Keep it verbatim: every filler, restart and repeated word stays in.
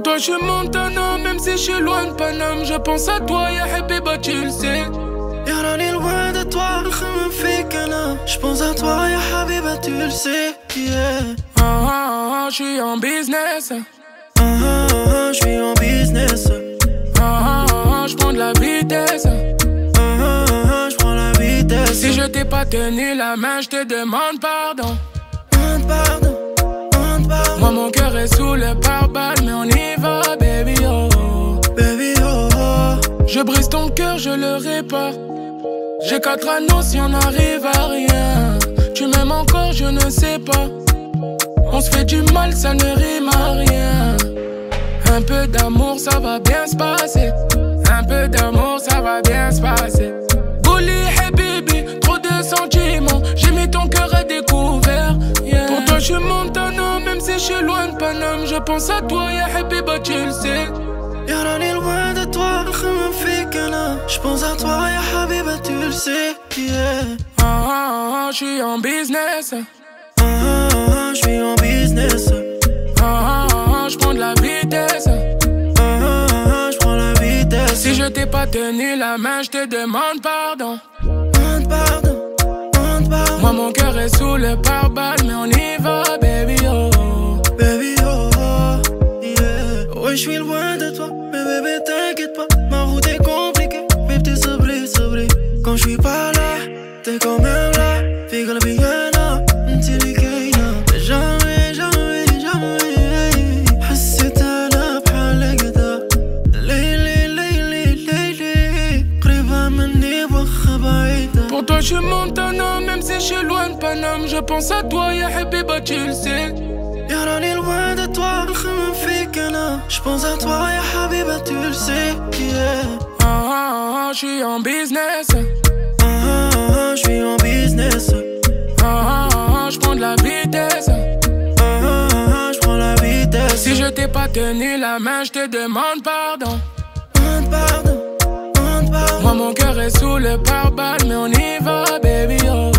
Pour toi je suis Montana, même si je suis loin de Paname. Je pense à toi, ya Habiba, tu le sais. Yarani loin de toi, me fait canard. Je pense à toi, ya Habiba, tu le sais. Yeah. Ah ah ah, je suis en business. Ah ah ah, je suis en business. Ah ah ah, je prends de la vitesse. Ah ah ah, je prends la vitesse. Si je t'ai pas tenu la main, je te demande pardon. Demande pardon. Moi mon cœur est sous le pare-balles, mais on y va, baby oh, oh. Baby oh, oh. Je brise ton cœur, je le répare. J'ai quatre anneaux si on n'arrive à rien. Tu m'aimes encore, je ne sais pas. On se fait du mal, ça ne rime à rien. Un peu d'amour, ça va bien se passer. Un peu d'amour, ça va bien se passer. Bouli, hey baby, trop de sentiments. J'ai mis ton cœur à découvert. Yeah. Pour toi, je suis Montana, même si je suis loin de Paname. Je pense à toi, ya Habiba, tu le sais. Yarani loin de toi, me fait canard. Je pense à toi, ya Habiba, tu le sais. Yeah. Ah ah ah, je suis en business. Ah ah ah, je suis en business. Ah ah ah, je prends de la vitesse. Ah ah ah, je prends la vitesse. Si je t'ai pas tenu la main, je te demande pardon. Demande pardon. Moi mon cœur est sous le pare-balles, mais on y va, baby oh, oh. Baby oh, oh yeah. Oui, je suis loin de toi, mais bébé t'inquiète pas. Ma route est compliquée, mais t'es sablé, sablé. Quand je suis pas là, t'es quand même là. Figure bien là, t'es le gagnant. Jamais, jamais, jamais. Hassette à la bhalla gada. Lili, lili, lili. Kriva meni wa khabaïda. Pour toi je suis Montana, même si je suis loin de Paname. Je pense à toi, ya Habiba, tu le sais. Yarani loin de toi, me fait canard. Je pense à toi, ya Habiba, tu le sais. Ah ah ah, je suis en business. Ah ah ah, je suis en business. Ah ah ah, je prends de la vitesse. Ah ah ah, je prends la vitesse. Si je t'ai pas tenu la main, je te demande pardon. Demande pardon. Moi mon cœur est sous le pare-balles, mais on y va, baby oh.